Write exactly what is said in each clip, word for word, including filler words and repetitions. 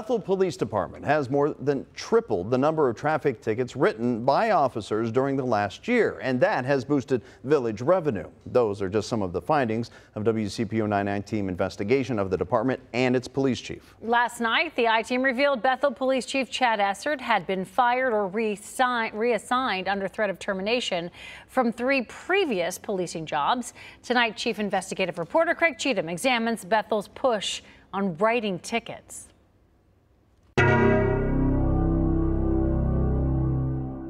Bethel Police Department has more than tripled the number of traffic tickets written by officers during the last year, and that has boosted village revenue. Those are just some of the findings of W C P O nine team investigation of the department and its police chief. Last night, the I team revealed Bethel Police Chief Chad Essert had been fired or reassigned under threat of termination from three previous policing jobs. Tonight, Chief Investigative Reporter Craig Cheatham examines Bethel's push on writing tickets.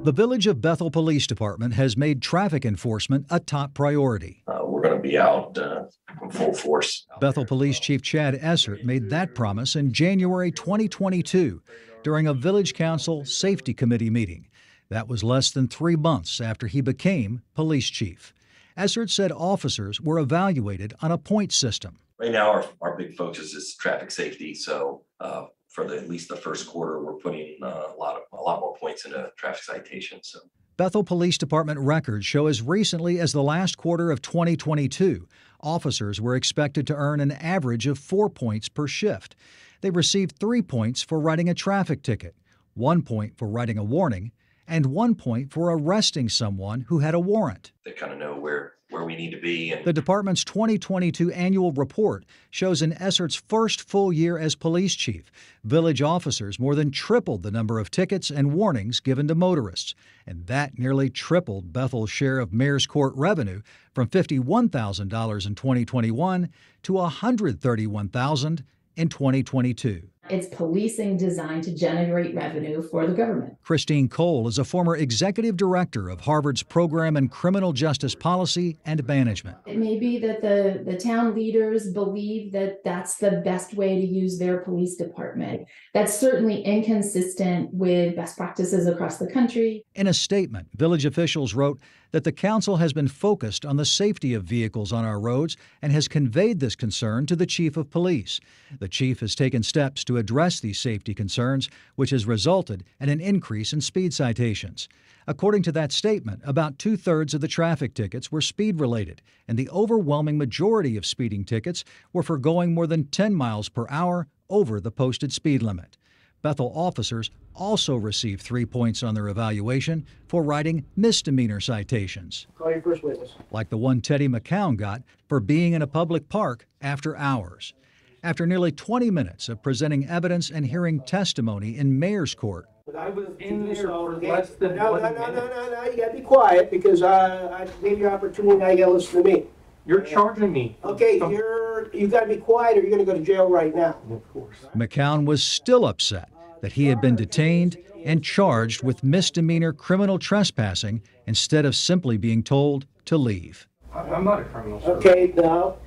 The Village of Bethel Police Department has made traffic enforcement a top priority. Uh, we're going to be out uh, in full force. Bethel Police Chief Chad Essert made that promise in January twenty twenty-two during a Village Council Safety Committee meeting. That was less than three months after he became police chief. Essert said officers were evaluated on a point system. Right now, our, our big focus is traffic safety, so uh, for the, at least the first quarter, we're putting uh, a lot of a lot more points into traffic citations. So. Bethel Police Department records show as recently as the last quarter of twenty twenty-two, officers were expected to earn an average of four points per shift. They received three points for writing a traffic ticket, one point for writing a warning, and one point for arresting someone who had a warrant. They kind of know where, where we need to be. And the department's twenty twenty-two annual report shows in Essert's first full year as police chief, village officers more than tripled the number of tickets and warnings given to motorists, and that nearly tripled Bethel's share of mayor's court revenue from fifty-one thousand dollars in twenty twenty-one to one hundred thirty-one thousand dollars in twenty twenty-two. It's policing designed to generate revenue for the government. Christine Cole is a former executive director of Harvard's program in criminal justice policy and management. It may be that the, the town leaders believe that that's the best way to use their police department. That's certainly inconsistent with best practices across the country. In a statement, village officials wrote that the council has been focused on the safety of vehicles on our roads and has conveyed this concern to the chief of police. The chief has taken steps to address these safety concerns, which has resulted in an increase in speed citations. According to that statement, about two-thirds of the traffic tickets were speed-related, and the overwhelming majority of speeding tickets were for going more than ten miles per hour over the posted speed limit. Bethel officers also received three points on their evaluation for writing misdemeanor citations, call your first witness, like the one Teddy McCown got for being in a public park after hours. After nearly twenty minutes of presenting evidence and hearing testimony in mayor's court. But I was in there for less than no, one no, no, minute. No, no, no, no, you gotta be quiet because I, I gave you an opportunity, now you gotta listen to me. You're charging me. Okay, so, you're, you gotta be quiet or you're gonna go to jail right now. Of course. McCown was still upset that he had been detained and charged with misdemeanor criminal trespassing instead of simply being told to leave. I'm not a criminal, sir. Okay, now.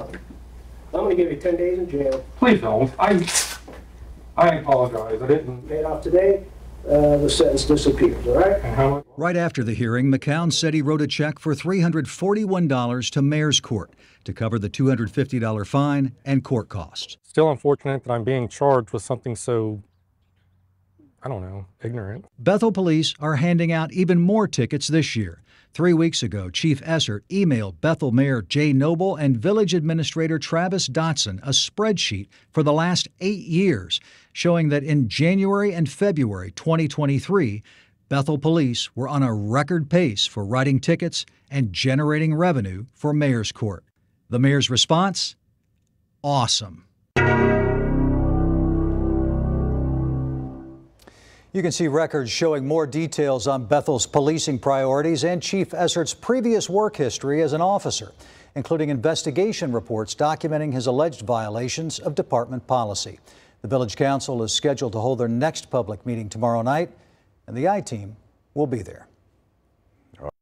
I'm going to give you ten days in jail. Please don't. I, I apologize. I didn't. Paid off today. Uh, the sentence disappears, all right? And how much? Right after the hearing, McCown said he wrote a check for three hundred forty-one dollars to mayor's court to cover the two hundred fifty dollar fine and court costs. Still unfortunate that I'm being charged with something so, I don't know, ignorant. Bethel police are handing out even more tickets this year. Three weeks ago, Chief Essert emailed Bethel Mayor Jay Noble and Village Administrator Travis Dotson a spreadsheet for the last eight years, showing that in January and February twenty twenty-three, Bethel police were on a record pace for writing tickets and generating revenue for mayor's court. The mayor's response? Awesome. You can see records showing more details on Bethel's policing priorities and Chief Essert's previous work history as an officer, including investigation reports documenting his alleged violations of department policy. The Village Council is scheduled to hold their next public meeting tomorrow night, and the I team will be there.